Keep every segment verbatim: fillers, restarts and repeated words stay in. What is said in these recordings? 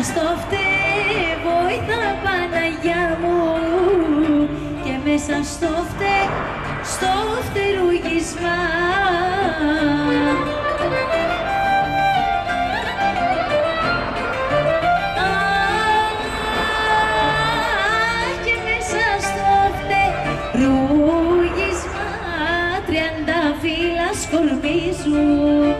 να στο φταίει, βοηθά Παναγιά μου, και μέσα στο φταίει, στο φτερουγισμά. Σκορπίζουν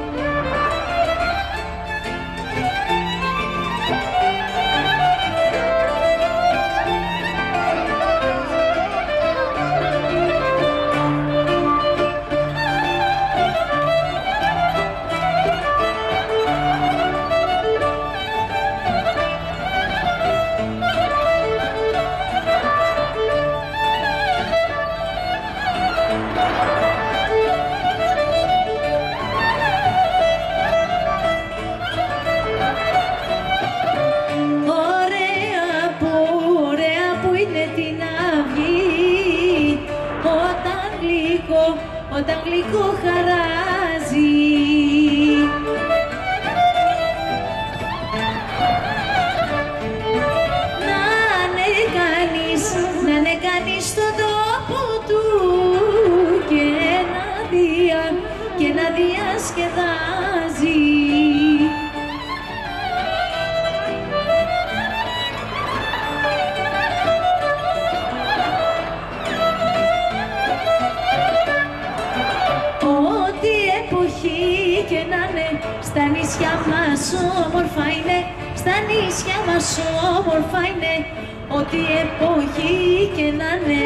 όταν γλυκό χαράζει. Να ναι κανείς, να ναι κανείς στον τόπο του, και να δια, και να διασκεδάζει. Και να ναι, στα νησιά μας όμορφα είναι, στα νησιά μας όμορφα είναι, ό,τι εποχή και να ναι.